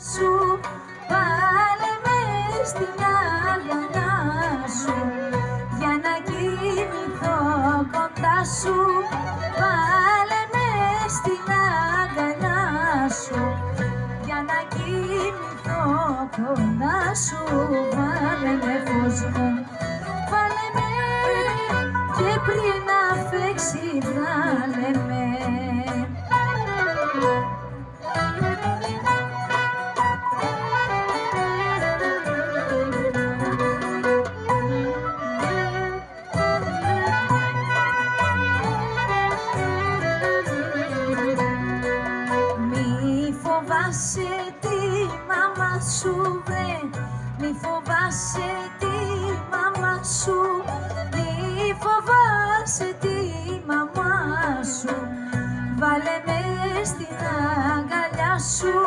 Σου πάλε με στην αγκαλιά σου, για να κοιμηθώ κοντά σου. Πάλε με στην αγκαλιά σου, για να κοιμηθώ κοντά σου. Βάλε με φως μου, βάλε με, και πριν αφέξει βάλε με. Φοβάσαι τη μαμά σου, βρε, μη φοβάσαι τη μαμά σου, μη φοβάσαι τη μαμά σου, βάλε με στην αγκαλιά σου.